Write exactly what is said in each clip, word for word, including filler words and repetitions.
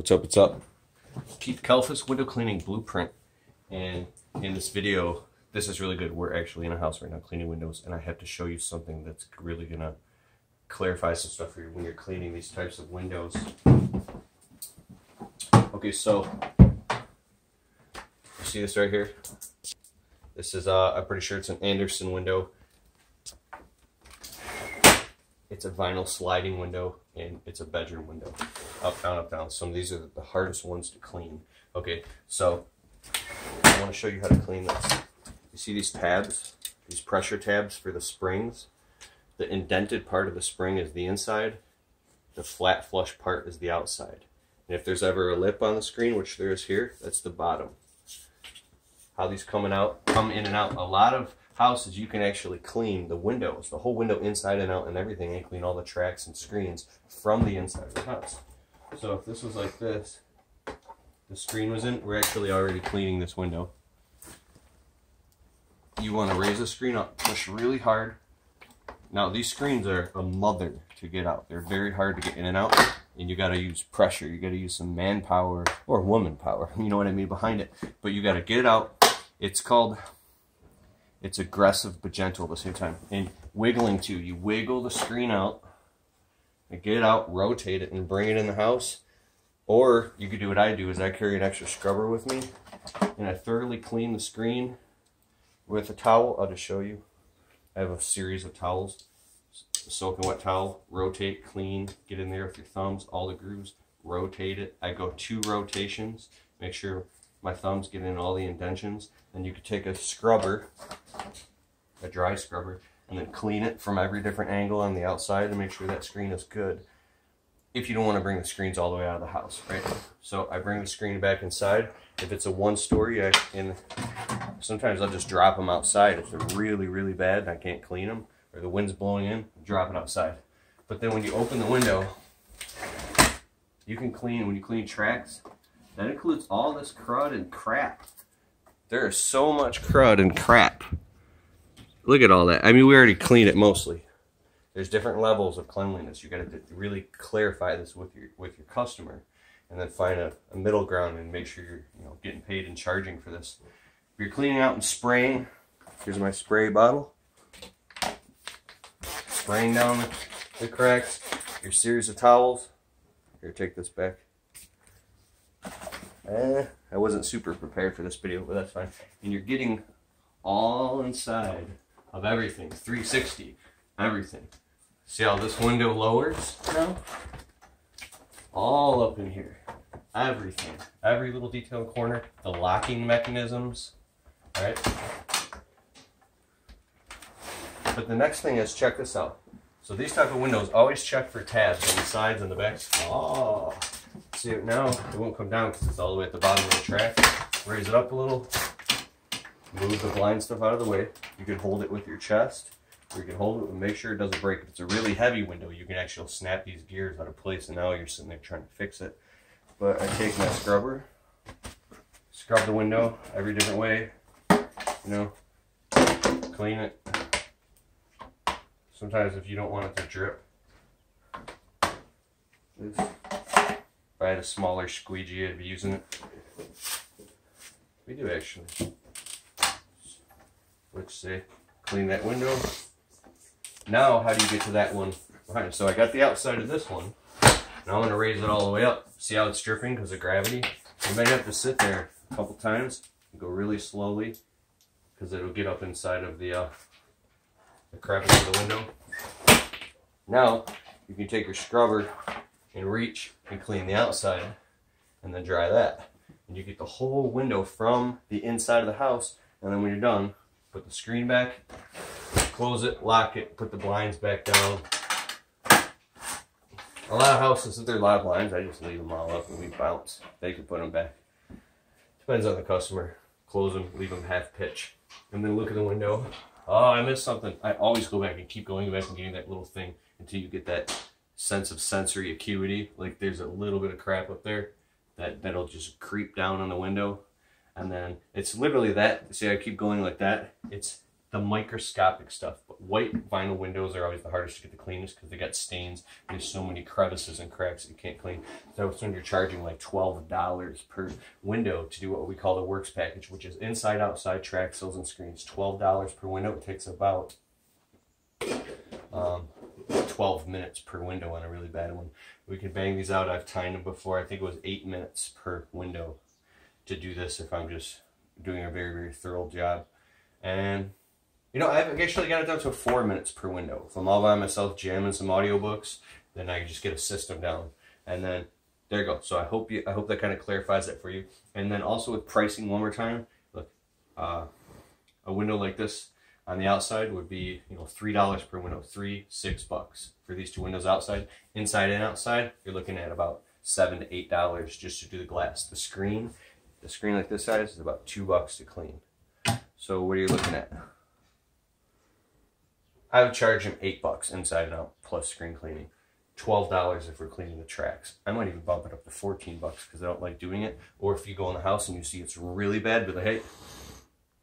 What's up, what's up? Keith Kalfas, Window Cleaning Blueprint. And in this video, this is really good. We're actually in a house right now cleaning windows, and I have to show you something that's really going to clarify some stuff for you when you're cleaning these types of windows. Okay, so you see this right here? This is, uh, I'm pretty sure it's an Anderson window. It's a vinyl sliding window, and it's a bedroom window. Up, down, up, down. Some of these are the hardest ones to clean. Okay, so I want to show you how to clean this. You see these tabs, these pressure tabs for the springs? The indented part of the spring is the inside. The flat flush part is the outside. And if there's ever a lip on the screen, which there is here, that's the bottom. How these coming out, come in and out. A lot of houses, you can actually clean the windows, the whole window inside and out and everything, and clean all the tracks and screens from the inside of the house. So if this was like this, the screen was in, we're actually already cleaning this window. You want to raise the screen up, push really hard. Now these screens are a mother to get out. They're very hard to get in and out, and you got to use pressure. You got to use some manpower or woman power, you know what I mean, behind it. But you got to get it out. It's called, it's aggressive but gentle at the same time. And wiggling too. You wiggle the screen out, and get it out, rotate it, and bring it in the house. Or you could do what I do, is I carry an extra scrubber with me, and I thoroughly clean the screen with a towel. I'll just show you. I have a series of towels. Soak and wet towel, rotate, clean, get in there with your thumbs, all the grooves, rotate it. I go two rotations, make sure my thumbs get in all the indentions. Then you could take a scrubber, a dry scrubber, and then clean it from every different angle on the outside and make sure that screen is good. If you don't want to bring the screens all the way out of the house, right? So I bring the screen back inside. If it's a one story, I, and sometimes I'll just drop them outside. If they're really, really bad and I can't clean them, or the wind's blowing in, drop it outside. But then when you open the window, you can clean, when you clean tracks, that includes all this crud and crap. There is so much crud and crap. Look at all that. I mean, we already cleaned it mostly. There's different levels of cleanliness. You got to really clarify this with your with your customer, and then find a, a middle ground and make sure you're you know getting paid and charging for this. If you're cleaning out and spraying, here's my spray bottle. Spraying down the, the cracks. Your series of towels. Here, take this back. Eh, I wasn't super prepared for this video, but that's fine. And you're getting all inside of everything, three sixty, everything. See how this window lowers now? All up in here, everything, every little detail corner, the locking mechanisms, all right? But the next thing is, check this out. So these type of windows, always check for tabs on the sides and the back. Oh. See it now, it won't come down because it's all the way at the bottom of the track. Raise it up a little, move the blind stuff out of the way. You can hold it with your chest, or you can hold it and make sure it doesn't break. If it's a really heavy window, you can actually snap these gears out of place, and now you're sitting there trying to fix it. But I take my scrubber, scrub the window every different way, you know, clean it. Sometimes if you don't want it to drip, this. If I had a smaller squeegee, I'd be using it. We do actually. Let's say, clean that window. Now, how do you get to that one behind? So I got the outside of this one. Now I'm gonna raise it all the way up. See how it's dripping because of gravity? You might have to sit there a couple times and go really slowly because it'll get up inside of the, uh, the crevice of the window. Now, you can take your scrubber and reach and clean the outside and then dry that. And you get the whole window from the inside of the house, and then when you're done, put the screen back, close it, lock it, put the blinds back down. A lot of houses, if they're live blinds, I just leave them all up and we bounce. They can put them back. Depends on the customer. Close them, leave them half pitch. And then look at the window. Oh, I missed something. I always go back and keep going back and getting that little thing until you get that sense of sensory acuity, like there's a little bit of crap up there that that'll just creep down on the window. And then it's literally that, see I keep going like that, it's the microscopic stuff. But white vinyl windows are always the hardest to get the cleanest because they got stains. There's so many crevices and cracks that you can't clean. So when you're charging like twelve dollars per window to do what we call the works package, which is inside, outside, track, sills, and screens. twelve dollars per window. It takes about um, twelve minutes per window on a really bad one. We can bang these out. I've timed them before. I think it was eight minutes per window to do this if I'm just doing a very, very thorough job. And you know, I've actually got it down to four minutes per window. If I'm all by myself jamming some audiobooks, then I can just get a system down. And then, there you go. So I hope you, I hope that kind of clarifies that for you. And then also with pricing one more time, look, uh, a window like this on the outside would be, you know, three dollars per window, three, six bucks for these two windows outside. Inside and outside, you're looking at about seven to eight dollars just to do the glass. The screen, the screen like this size is about two bucks to clean. So what are you looking at? I would charge them eight bucks inside and out plus screen cleaning. Twelve dollars if we're cleaning the tracks. I might even bump it up to fourteen bucks because I don't like doing it. Or if you go in the house and you see it's really bad, be like, hey,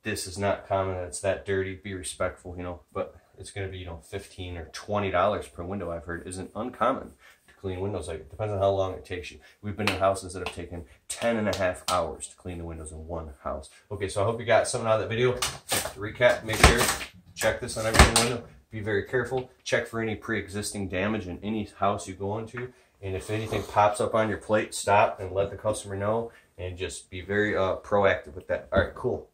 this is not common. It's that dirty. Be respectful, you know. But it's going to be, you know, fifteen or twenty dollars per window. I've heard isn't uncommon to clean windows. Like, it depends on how long it takes you. We've been in houses that have taken ten and a half hours to clean the windows in one house. Okay, so I hope you got something out of that video. To recap, make sure check this on every window. Be very careful. Check for any pre-existing damage in any house you go into. And if anything pops up on your plate, stop and let the customer know. And just be very uh, proactive with that. All right, cool.